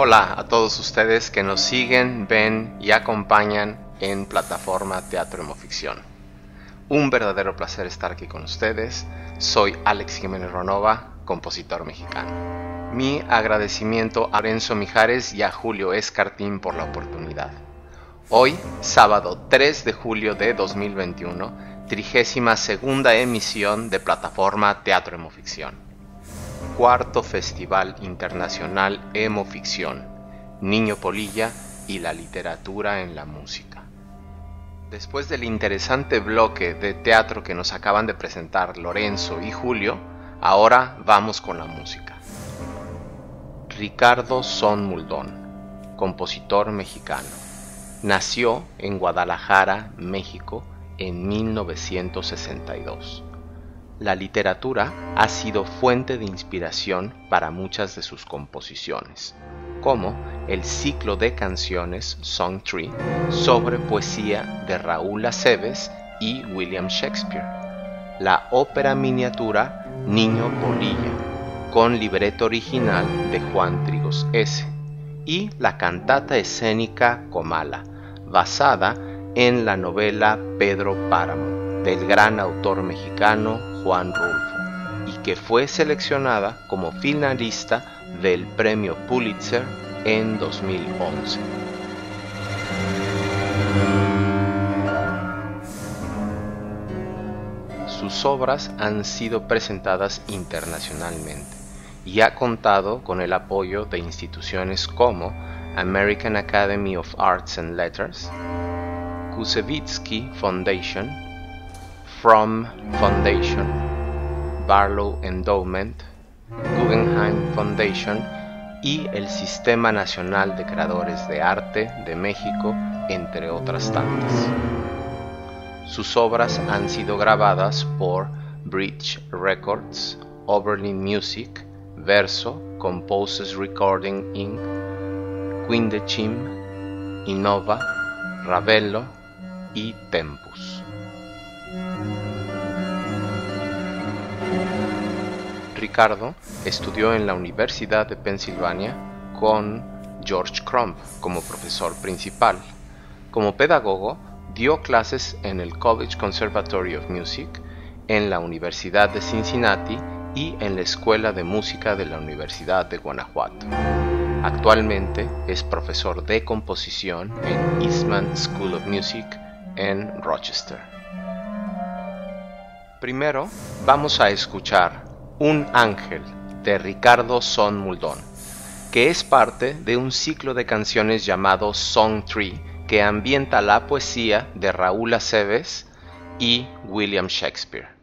Hola a todos ustedes que nos siguen, ven y acompañan en Plataforma Teatro Hemoficción. Un verdadero placer estar aquí con ustedes. Soy Alex Jiménez Ruanova, compositor mexicano. Mi agradecimiento a Lorenzo Mijares y a Julio Escartín por la oportunidad. Hoy, sábado 3 de julio de 2021, 32ª emisión de Plataforma Teatro Hemoficción. Cuarto Festival Internacional Hemoficción, Niño Polilla y la literatura en la música. Después del interesante bloque de teatro que nos acaban de presentar Lorenzo y Julio, ahora vamos con la música. Ricardo Zohn-Muldoon, compositor mexicano, nació en Guadalajara, México, en 1962. La literatura ha sido fuente de inspiración para muchas de sus composiciones, como el ciclo de canciones Song Tree sobre poesía de Raúl Aceves y William Shakespeare, la ópera miniatura Niño Polilla, con libreto original de Juan Trigos S, y la cantata escénica Comala, basada en la novela Pedro Páramo, del gran autor mexicano Juan Rulfo, y que fue seleccionada como finalista del Premio Pulitzer en 2011. Sus obras han sido presentadas internacionalmente y ha contado con el apoyo de instituciones como American Academy of Arts and Letters, Koussevitzky Foundation, From Foundation, Barlow Endowment, Guggenheim Foundation y el Sistema Nacional de Creadores de Arte de México, entre otras tantas. Sus obras han sido grabadas por Bridge Records, Oberlin Music, Verso, Composers Recording Inc., Quindechim, Innova, Ravello y Tempus. Ricardo estudió en la Universidad de Pensilvania con George Crumb como profesor principal. Como pedagogo, dio clases en el College Conservatory of Music, en la Universidad de Cincinnati y en la Escuela de Música de la Universidad de Guanajuato. Actualmente es profesor de composición en Eastman School of Music en Rochester. Primero, vamos a escuchar Un ángel, de Ricardo Zohn-Muldoon, que es parte de un ciclo de canciones llamado Song Tree, que ambienta la poesía de Raúl Aceves y William Shakespeare.